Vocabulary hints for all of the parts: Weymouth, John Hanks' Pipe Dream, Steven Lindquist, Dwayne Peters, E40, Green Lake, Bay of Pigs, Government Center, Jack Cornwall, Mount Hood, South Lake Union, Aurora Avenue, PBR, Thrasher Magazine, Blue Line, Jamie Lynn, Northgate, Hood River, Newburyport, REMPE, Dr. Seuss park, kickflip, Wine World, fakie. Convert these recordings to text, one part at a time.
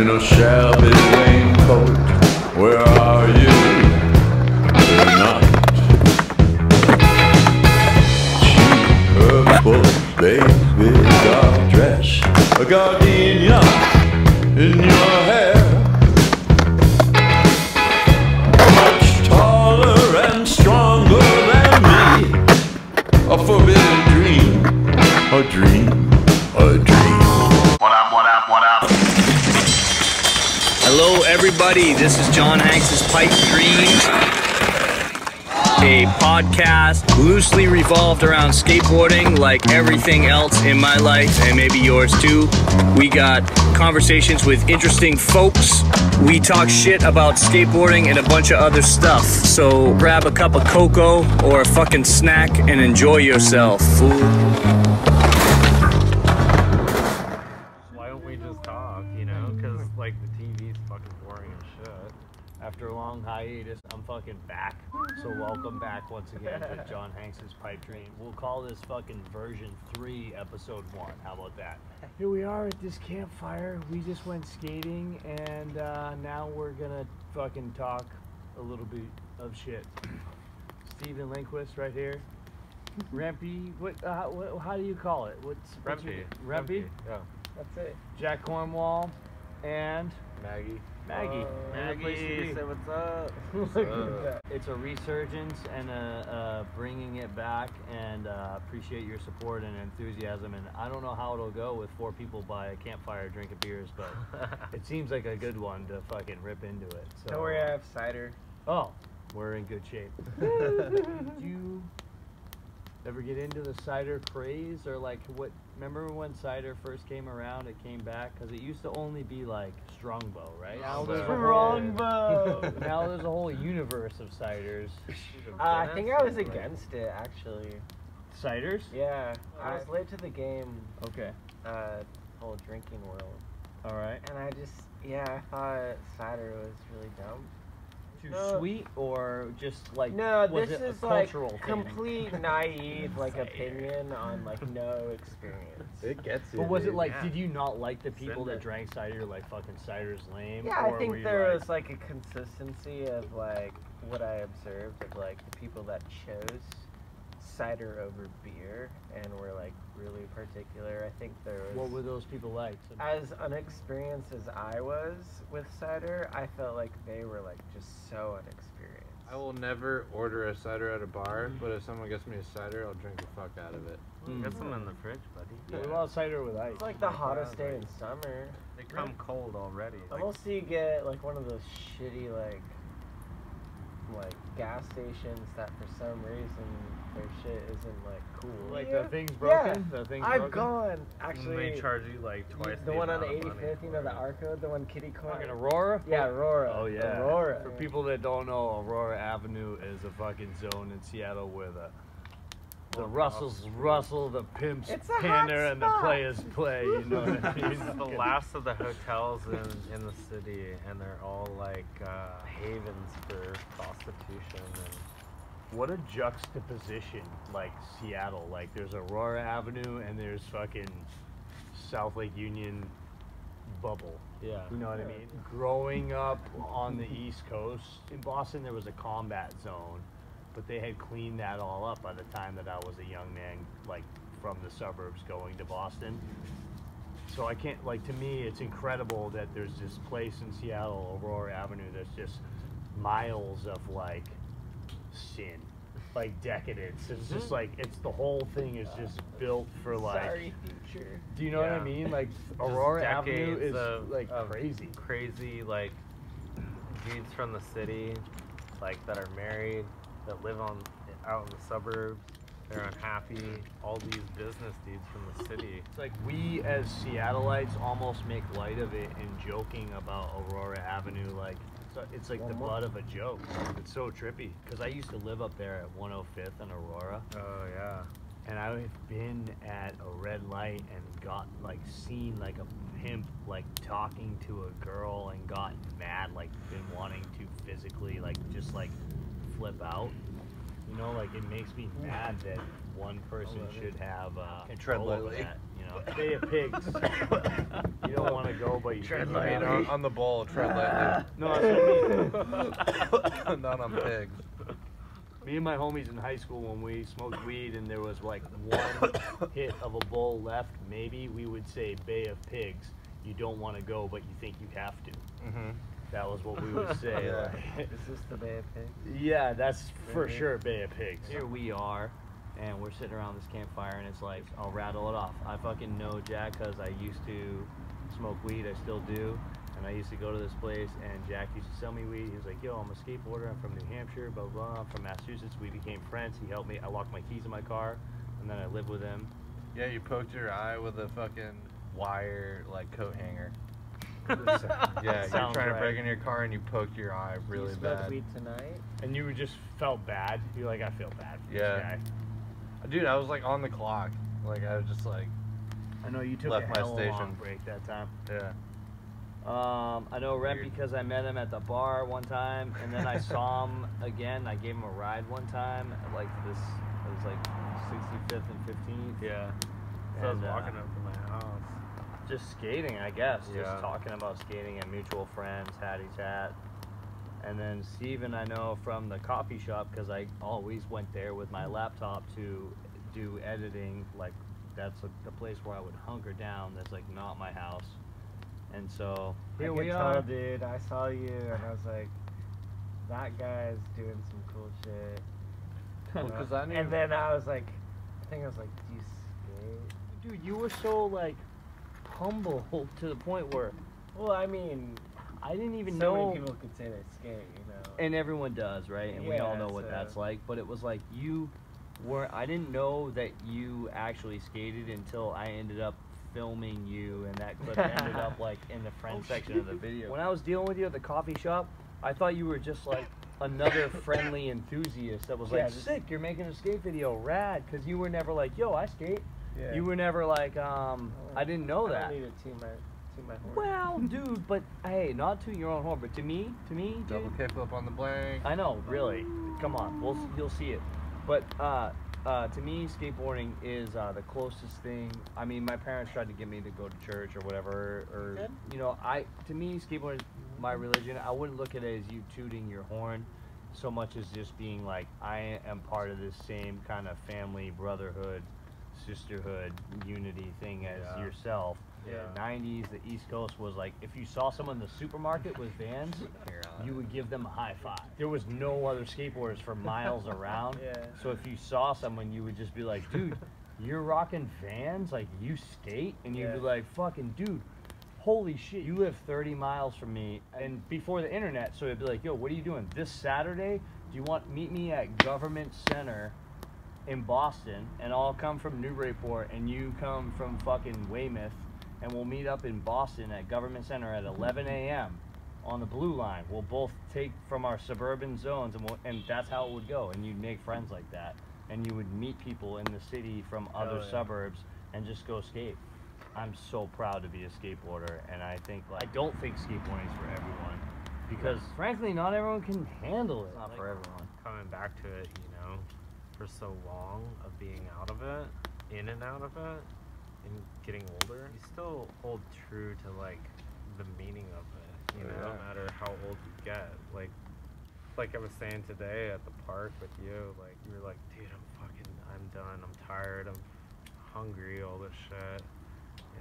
in a shabby raincoat. Where are you tonight? Cheap purple baby doll dress, a gardenia in your hair. Much taller and stronger than me. A forbidden dream, a dream. Hello everybody, this is John Hanks' Pipe Dream, a podcast loosely revolved around skateboarding like everything else in my life and maybe yours too. We got conversations with interesting folks, we talk shit about skateboarding and a bunch of other stuff. So grab a cup of cocoa or a fucking snack and enjoy yourself, fool. After a long hiatus, I'm fucking back. So welcome back once again to John Hanks' Pipe Dream. We'll call this fucking version 3, episode 1. How about that? Here we are at this campfire. We just went skating, and now we're gonna fucking talk a little bit of shit. Steven Lindquist right here. Rempy, what? How do you call it? What's Rempy. Rempy? Yeah. That's it. Jack Cornwall and Maggie. Maggie, say what's up. It's a resurgence and bringing it back, and appreciate your support and enthusiasm. And I don't know how it'll go with 4 people by a campfire drinking beers, but it seems like a good one to fucking rip into it. So, don't worry, I have cider. Oh, we're in good shape. Do you ever get into the cider craze, or like what? Remember when cider first came around? It came back because it used to only be like Strongbow, right? Strongbow. Now there's a whole universe of ciders. I think I was against it actually. Ciders? Yeah, I was late to the game. Okay. Whole drinking world. All right. And I just I thought cider was really dumb. Sweet or just like this is like complete naive like opinion on like no experience. It gets you. But was it like did you not like the people that drank cider like fucking cider's lame? Yeah, I think there was like a consistency of like what I observed of like the people that chose cider over beer and were like really particular. I think there was. What were those people like? As unexperienced as I was with cider, I felt like they were like just so unexperienced. I will never order a cider at a bar, but if someone gets me a cider, I'll drink the fuck out of it. Get some in the fridge, buddy. Yeah. We want cider with ice. It's like the hottest day in summer. They come cold already. Unless you get like one of those shitty like gas stations that for some reason their shit isn't like cool. Like the thing's broken. Yeah. The thing's I've gone actually. And they charge you like twice. The one on the 85th, you know the Arco, the one kitty corner. Fucking Aurora. Yeah, Aurora. Oh yeah. Aurora. For people that don't know, Aurora Avenue is a fucking zone in Seattle where the Russells rustle, the pimps pinner, and the players play. You know what I mean? It's the last of the hotels in the city, and they're all like havens for prostitution. And what a juxtaposition, like Seattle. Like there's Aurora Avenue, and there's fucking South Lake Union bubble. Yeah, you know what I mean? Growing up on the East Coast, in Boston, there was a combat zone. But they had cleaned that all up by the time that I was a young man, like from the suburbs going to Boston. So I can't, like, to me, it's incredible that there's this place in Seattle, Aurora Avenue, that's just miles of like sin, like decadence. It's just like, it's the whole thing is just built for like. Sorry, future. Do you know what I mean? Like Aurora Avenue is like crazy, crazy like dudes from the city, like that are married. That live out in the suburbs, they're unhappy, all these business dudes from the city. It's like we as Seattleites almost make light of it and joking about Aurora Avenue, like it's like the butt of a joke. It's so trippy, because I used to live up there at 105th and Aurora. Oh yeah. And I've been at a red light and got like seen like a pimp like talking to a girl and got mad, like been wanting to physically like just like flip out, you know, like it makes me mad that one person should have control over that, you know. now. Bay of Pigs. You don't want to go, but you tread lightly. On the ball, tread lightly. No, that's what I mean. Not on pigs. Me and my homies in high school, when we smoked weed and there was like one hit of a bowl left, maybe we would say Bay of Pigs. You don't want to go, but you think you have to. Mm-hmm. That was what we would say. Yeah. Like, is this the Bay of Pigs? Yeah, that's for sure Bay of Pigs. Here we are, and we're sitting around this campfire, and it's like, I'll rattle it off. I fucking know Jack because I used to smoke weed. I still do. And I used to go to this place, and Jack used to sell me weed. He was like, yo, I'm a skateboarder. I'm from New Hampshire, blah, blah, blah. I'm from Massachusetts. We became friends. He helped me. I locked my keys in my car, and then I lived with him. Yeah, you poked your eye with a fucking wire, like, coat hanger. Yeah, you're trying to break in your car and you poked your eye really bad. You smoked weed tonight? And you just felt bad. You're like, I feel bad for this guy. Dude, I was like on the clock. Like, I was just like, I know you took a hell of a long break that time. Yeah. I know Rep because I met him at the bar one time, and then I saw him again. I gave him a ride one time at like this, it was like 65th and 15th. Yeah. So I was walking up to my house. Just skating, I guess. Yeah. Just talking about skating and mutual friends, hatty chat. And then Steven, I know from the coffee shop because I always went there with my laptop to do editing. Like, that's the place where I would hunker down. That's like not my house. And so here we are, dude. I saw you and I was like, that guy's doing some cool shit. And then I was like, I think I was like, do you skate? Dude, you were so like humble to the point where, well, I mean, I didn't even know. So many people could say they skate, you know. And everyone does, right? And yeah, we all know what that's like. But it was like you were. I didn't know that you actually skated until I ended up filming you, and that clip ended up like in the friend section of the video. When I was dealing with you at the coffee shop, I thought you were just like another friendly enthusiast that was like, sick, you're making a skate video, rad, because you were never like, yo, I skate. Yeah. You were never like, I didn't know that. I needed to my horn. Well, dude, but hey, not to your own horn, but to me, dude. Double kickflip on the blank. I know, really. Come on, you'll see it. But to me, skateboarding is the closest thing. I mean, my parents tried to get me to go to church or whatever, or you know, to me, skateboarding is my religion. I wouldn't look at it as you tooting your horn so much as just being like, I am part of this same kind of family brotherhood, sisterhood, unity thing as yourself. Yeah. In the 90s, the East Coast was like, if you saw someone in the supermarket with Vans, you would give them a high five. There was no other skateboarders for miles around. Yeah. So if you saw someone, you would just be like, dude, you're rocking Vans? Like, you skate? And you'd be like, fucking dude, holy shit, you live 30 miles from me. And before the internet, so it'd be like, yo, what are you doing this Saturday? Do you want, meet me at Government Center in Boston, and I'll come from Newburyport, and you come from fucking Weymouth, and we'll meet up in Boston at Government Center at 11 a.m. on the Blue Line. We'll both take from our suburban zones, and that's how it would go, and you'd make friends like that, and you would meet people in the city from other suburbs and just go skate. I'm so proud to be a skateboarder, and I think, like, I don't think skateboarding is for everyone, because, frankly, not everyone can handle it. It's not like, for everyone. Coming back to it, you know, for so long of being out of it, in and out of it, and getting older, you still hold true to like the meaning of it, you know, no matter how old you get. Like I was saying today at the park with you, like you were like, dude, I'm done, I'm tired, I'm hungry, all this shit,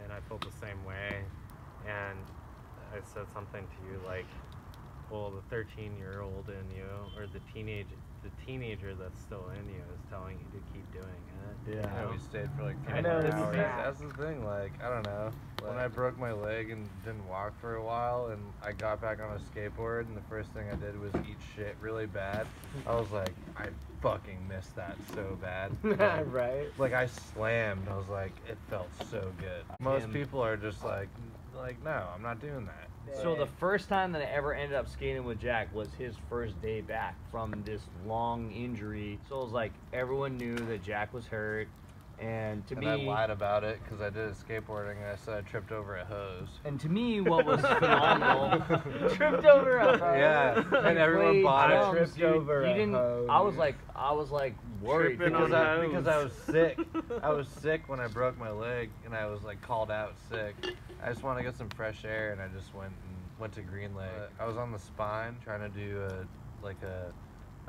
and I felt the same way. And I said something to you like, well, the 13-year-old in you, or the teenager that's still in you is telling you to keep doing it. Yeah. You know, we stayed for like 3 hours. That's the thing, like, I don't know. Like, when I broke my leg and didn't walk for a while, and I got back on a skateboard, and the first thing I did was eat shit really bad, I was like, I fucking missed that so bad. Like, right? Like, I slammed. I was like, it felt so good. Most people are just like, no, I'm not doing that. So the first time that I ever ended up skating with Jack was his first day back from this long injury. So it was like everyone knew that Jack was hurt, And to me, I lied about it because I did skateboarding and I said I tripped over a hose. And to me, what was phenomenal, tripped over a hose. Yeah, and everyone bought it. Tripped over a hose. I was like worried because I was sick. I was sick when I broke my leg and I was like called out sick. I just wanted to get some fresh air and I just went to Green Lake. I was on the spine trying to do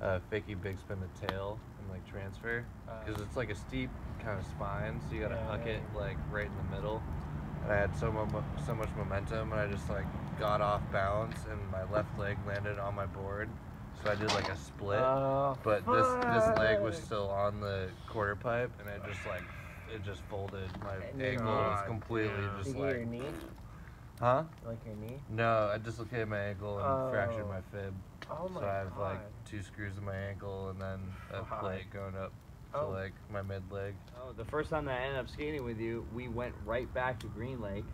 a fakie big spin the tail and like transfer because it's like a steep kind of spine, so you gotta huck it like right in the middle. And I had so much momentum, and I just like got off balance, and my left leg landed on my board. So I did like a split, but this leg was still on the quarter pipe, and it just like it just folded. My ankle was completely just like. Did you get your knee? Huh? Like your knee? No, I dislocated my ankle and fractured my fib. Oh my God. So I have like 2 screws in my ankle and then a plate going up to like my mid leg. Oh, the first time that I ended up skating with you, we went right back to Green Lake.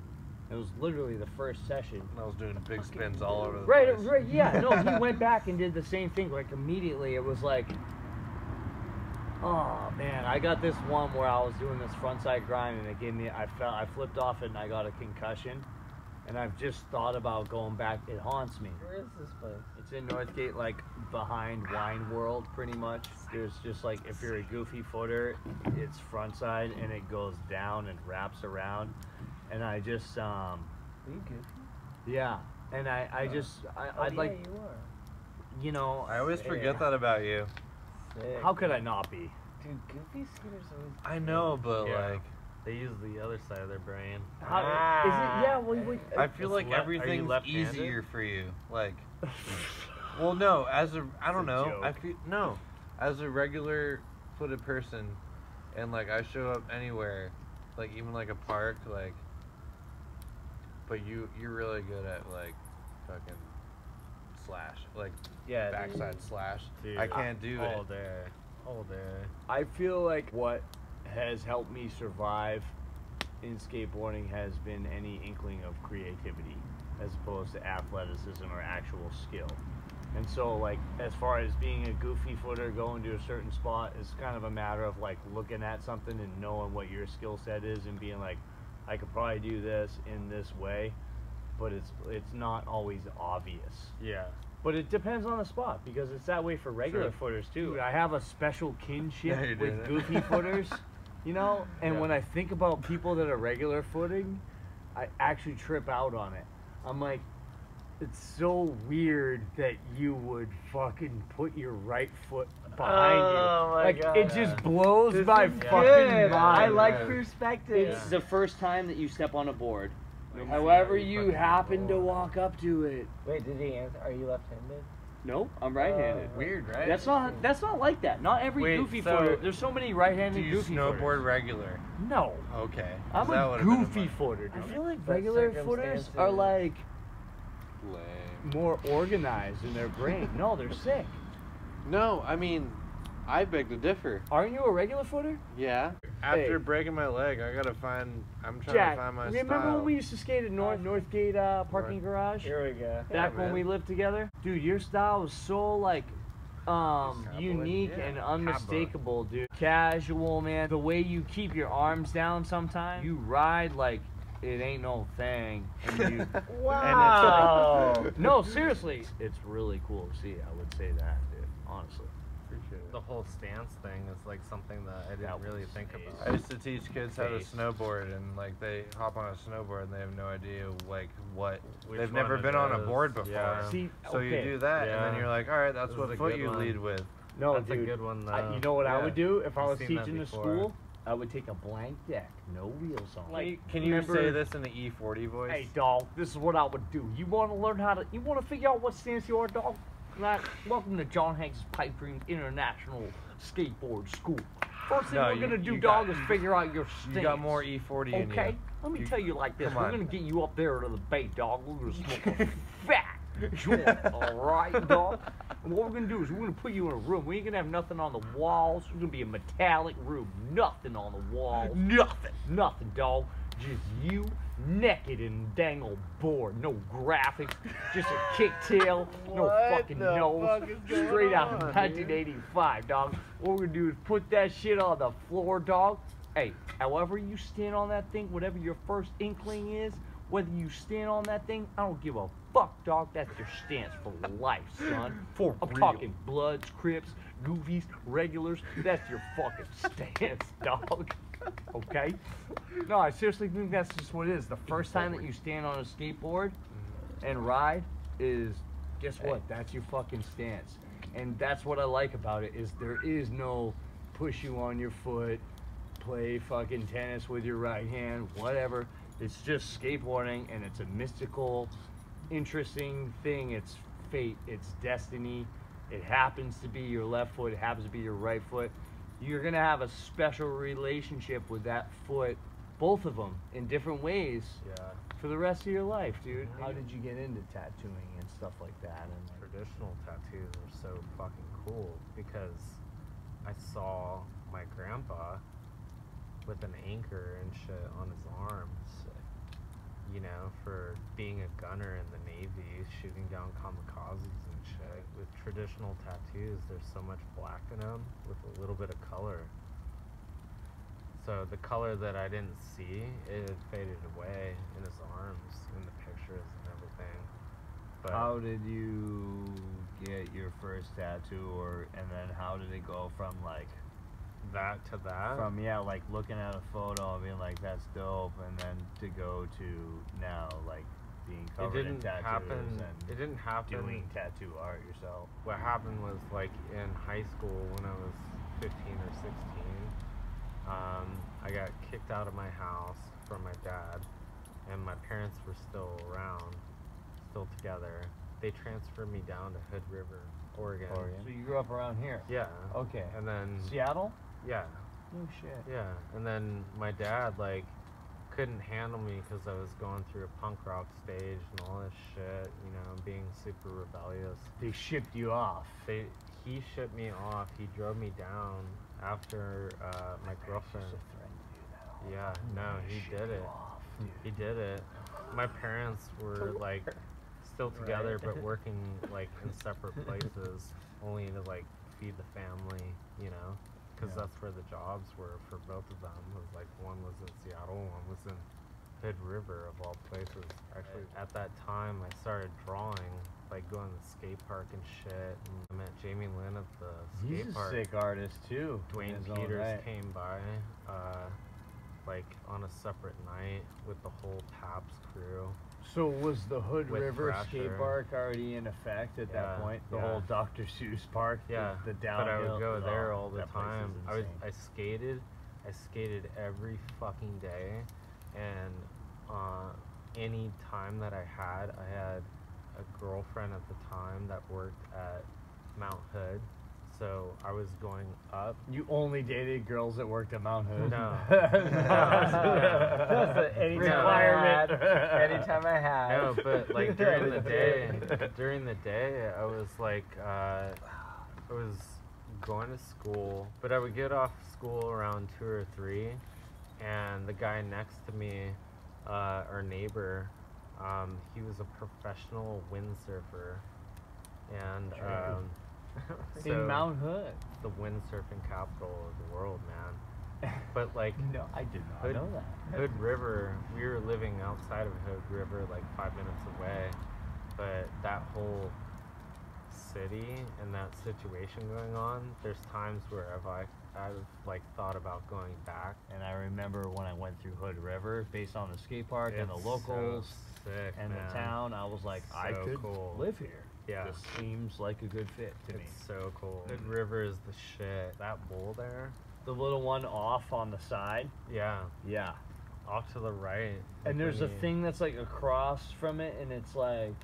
It was literally the first session. I was doing big spins all over the place. Right, yeah. No, he went back and did the same thing. Like immediately, it was like, oh man, I got this one where I was doing this frontside grind and it gave me, I flipped off it and I got a concussion. And I've just thought about going back. It haunts me. Where is this place? It's in Northgate, like behind Wine World, pretty much. There's just like, if you're a goofy footer, it's frontside and it goes down and wraps around. And I just, Are you goofy? Yeah. And I just, I'd like. Yeah, you are. You know. I always forget that about you. Sick. How could I not be? Dude, goofy skaters always. I know, but like. They use the other side of their brain. Is it? Yeah. Well, I feel like everything's easier for you. Like, well, no. I don't know. I feel no. As a regular footed person, and like I show up anywhere, like even like a park, like. But you're really good at like, fucking, slash like. Yeah. Backside slash. Dude, I can't do it. All day. I feel like what has helped me survive in skateboarding has been any inkling of creativity as opposed to athleticism or actual skill. And so like as far as being a goofy footer going to a certain spot, it's kind of a matter of like looking at something and knowing what your skill set is and being like, I could probably do this in this way, but it's not always obvious. Yeah. But it depends on the spot, because it's that way for regular footers too. Dude, I have a special kinship with goofy footers. You know, and when I think about people that are regular footing, I actually trip out on it. I'm like, it's so weird that you would fucking put your right foot behind you. My like, God. It just blows my fucking mind. I like perspective. It's the first time that you step on a board. However you happen to walk up to it. Wait, did he answer? Are you left-handed? Nope, I'm right-handed. Weird, right? That's not like that. Not every goofy footer. There's so many right-handed goofy footers. Do you snowboard regular? No. Okay. I'm a goofy footer. I feel like regular footers are like more organized in their brain. No, they're sick. No, I mean, I beg to differ. Aren't you a regular footer? Yeah. After breaking my leg, I gotta find. I'm trying to find my style. Remember when we used to skate at Northgate parking garage? Here we go. Back when we lived together, dude, your style was so like unique and unmistakable, dude. Casual, man. The way you keep your arms down sometimes, you ride like it ain't no thing. And you, wow. And it's like, no, seriously, it's really cool to see. I would say that, dude. Honestly. The whole stance thing is like something that I didn't really think about. I used to teach kids how to snowboard, and like they hop on a snowboard and they have no idea like what they've never been on a board before. Yeah. See, so you do that, and then you're like, all right, that's what foot you lead with. No, that's a good one. You know what I would do if I was teaching a school? I would take a blank deck, no wheels on. Like, can you say this in the E40 voice? Hey, dog, this is what I would do. You want to learn how to? You want to figure out what stance you are, dog? Welcome to John Hanks' Pipe Dream International Skateboard School. First thing we're gonna do, dog, is figure out your stance. You got more E40 in you. Okay, let me tell you like this: we're gonna get you up there to the bay, dog. We're gonna smoke a fat joint, all right, dog. And what we're gonna do is we're gonna put you in a room. We ain't gonna have nothing on the walls. We're gonna be a metallic room, nothing on the wall, nothing, dog. Just you. Naked and dangle board, no graphics, just a kicktail, no fucking nose, straight out of 1985, dog. What we're gonna do is put that shit on the floor, dog. hey, however you stand on that thing, whatever your first inkling is, whether you stand on that thing, I don't give a fuck, dog. That's your stance for life, son. For I'm real. Talking Bloods, Crips, Goofies, regulars. That's your fucking stance, dog. Okay? No, I seriously think that's just what it is. The first time that you stand on a skateboard and ride is, guess what? That's your fucking stance. And that's what I like about it, is there is no push you on your foot, play fucking tennis with your right hand, whatever. It's just skateboarding, and it's a mystical, interesting thing. It's fate, it's destiny. It happens to be your left foot, it happens to be your right foot. You're gonna have a special relationship with that foot, both of them, in different ways, for the rest of your life, dude. How did you get into tattooing and stuff like that? And like, traditional tattoos are so fucking cool, because I saw my grandpa with an anchor and shit on his arms, you know, for being a gunner in the Navy, shooting down kamikazes and shit. With traditional tattoos, there's so much black in them with a little bit of color. So the color that I didn't see, it faded away in his arms, in the pictures and everything. But how did you get your first tattoo, and then how did it go from like that to that? From, yeah, like looking at a photo and being like, that's dope, and then to go to now, like being covered in tattoos and it didn't happen doing tattoo art yourself. What happened was, like, in high school when I was 15 or 16, I got kicked out of my house from my dad, and my parents were still around, still together. They transferred me down to Hood River, Oregon. So you grew up around here? Yeah. Okay. And then Seattle? Yeah. Oh shit. Yeah. And then my dad, like, couldn't handle me because I was going through a punk rock stage and all this shit, you know, being super rebellious. They shipped you off. He shipped me off. He drove me down after my girlfriend. To do that. Yeah. No, he did it. Off, he did it. My parents were like still together, right, but working like in separate places, only to like feed the family, you know. Because that's where the jobs were for both of them. It was like, one was in Seattle, one was in Hood River, of all places. Actually, at that time, I started drawing, like going to the skate park and shit. And I met Jamie Lynn at the skate park. He's a sick artist, too. Dwayne Peters came by, like, on a separate night with the whole Paps crew. So was the Hood River skate park already in effect at that point? The whole Dr. Seuss park? Yeah. The downhill. But I would go there all the time. I skated every fucking day, and any time that I had a girlfriend at the time that worked at Mount Hood. So I was going up. You only dated girls that worked at Mount Hood? No. That's any requirement. Anytime I had. No, but like during the day, I was like, I was going to school, but I would get off school around 2 or 3, and the guy next to me, our neighbor, he was a professional windsurfer, and. So, in Mount Hood, the windsurfing capital of the world, man. But like, no, I did not know that. Hood River, we were living outside of Hood River, like 5 minutes away. But that whole city and that situation going on, there's times where I've like thought about going back. And I remember when I went through Hood River, based on the skate park and the locals and the town, I was like, I could live here. Yeah. This seems like a good fit to me. It's so cool. Hood River is the shit. That bowl there. The little one off on the side. Yeah. Yeah. Off to the right. And there's a thing that's like across from it, and it's like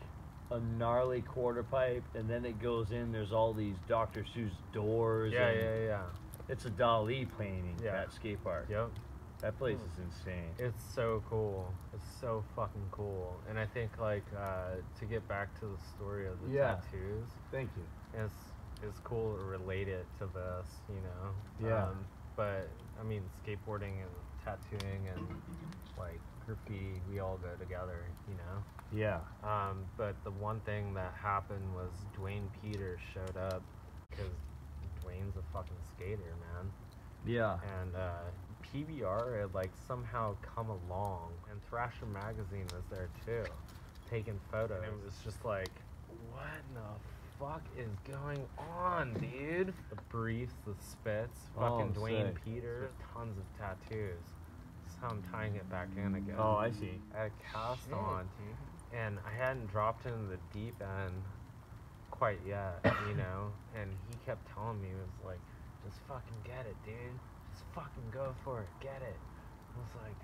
a gnarly quarter pipe, and then it goes in. There's all these Dr. Seuss doors. Yeah, yeah, yeah. It's a Dali painting, that skate park. Yep. That place is insane. It's so cool. It's so fucking cool. And I think, like, to get back to the story of the tattoos. Thank you. It's cool to relate it to this, you know. Yeah. But I mean, skateboarding and tattooing and like graffiti, we all go together, you know. Yeah. But the one thing that happened was Dwayne Peters showed up, because Dwayne's a fucking skater, man. Yeah. And PBR had like somehow come along, and Thrasher Magazine was there too, taking photos. And it was just like, what the fuck is going on, dude? The briefs, the spits, fucking Dwayne Peters, tons of tattoos. That's how I'm tying it back in again. Oh, I see. I had a cast on, dude. And I hadn't dropped into the deep end quite yet, you know? And he kept telling me, he was like, just fucking get it, dude. Just fucking go for it. Get it. I was like,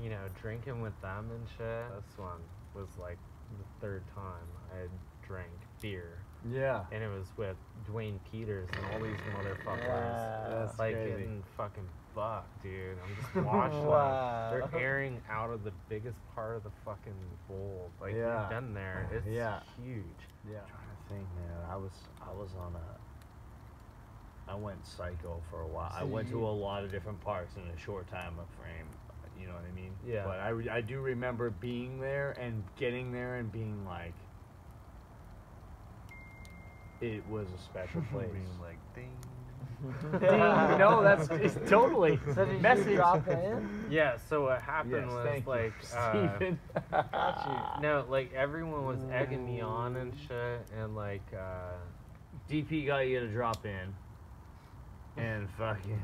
you know, drinking with them and shit. This one was like the third time I had drank beer. Yeah. And it was with Dwayne Peters and all these motherfuckers. Yeah, that's like crazy. Getting fucking fucked, dude. I'm just watching them. They're airing out of the biggest part of the fucking bowl. Like, you've been there. It's huge. Yeah. I'm trying to think, man. I was on a... I went psycho for a while. I went to a lot of different parks in a short time frame. You know what I mean? Yeah. But I do remember being there and getting there and being like, it was a special place. Being like, ding. Ding. No, that's it's totally. So did messy. You drop in? Yeah. So what happened was like, Steven. Got you. No, like everyone was egging me on and shit, and like, DP got you to drop in. And fucking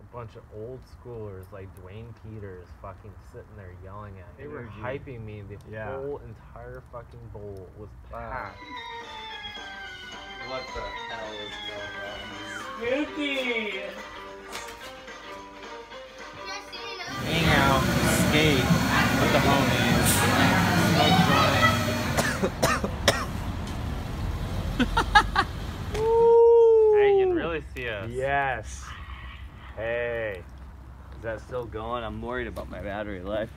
a bunch of old schoolers like Dwayne Peters fucking sitting there yelling at me. They were hyping me. The whole entire fucking bowl was packed. What the hell is going on? Spooky! Hang out, skate with the homies. Yes. Yes. Hey. Is that still going? I'm worried about my battery life.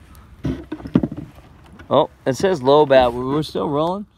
Oh, it says low bat. We're still rolling?